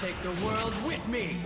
Take the world with me!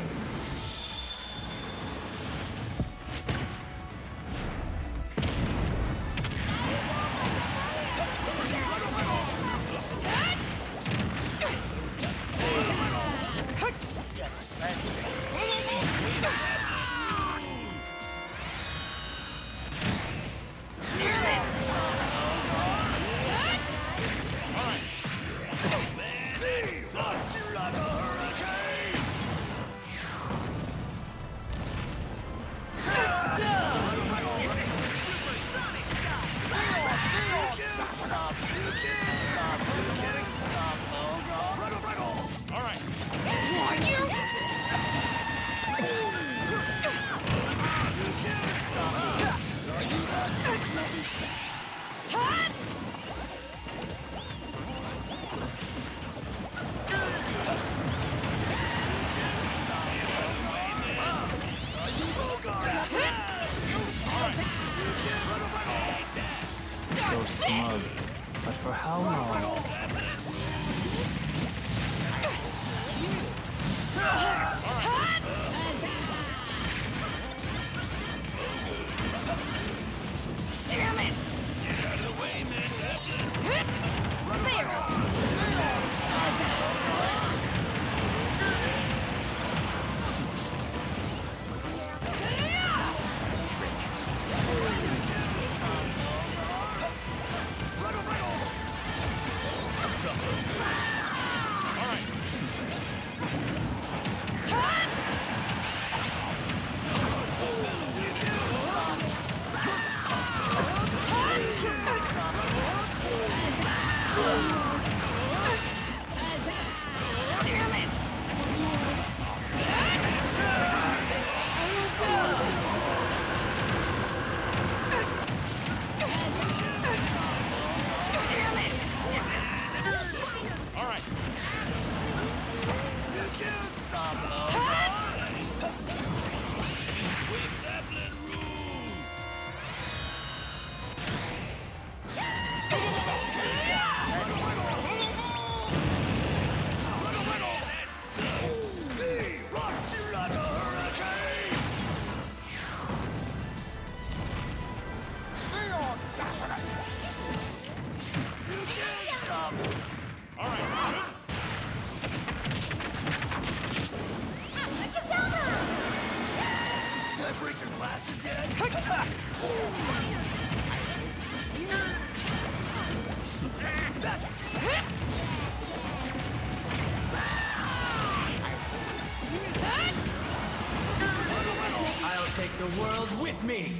break your glasses yet? I'll take the world with me!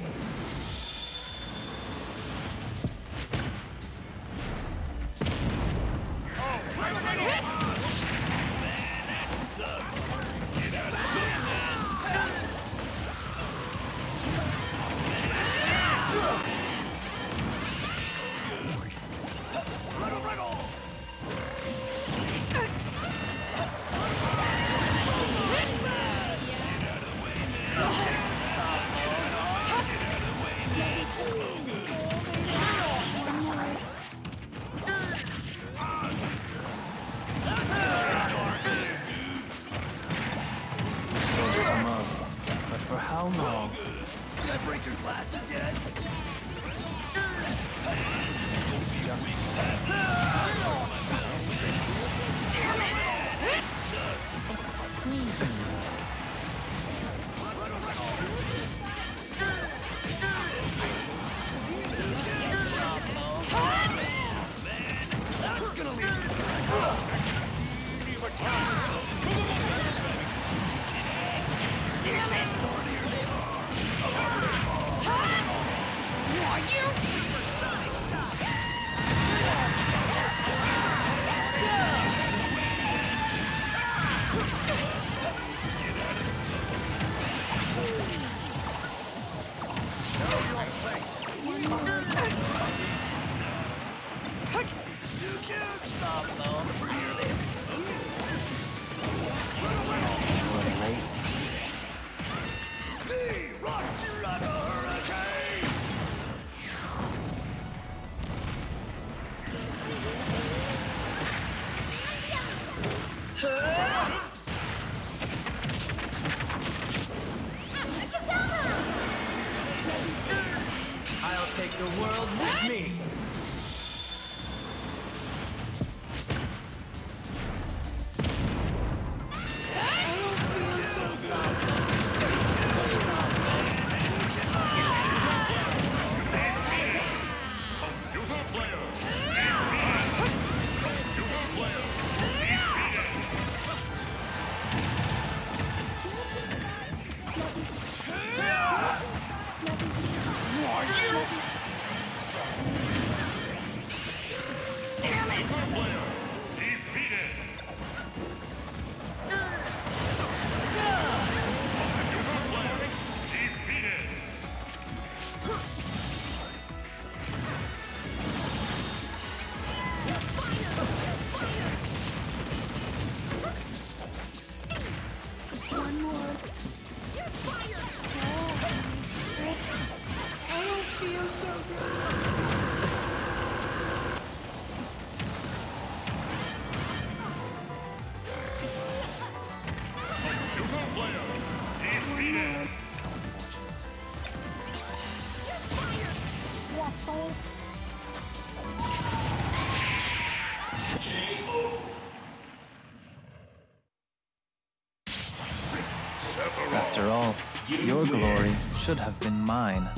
After all, your glory should have been mine.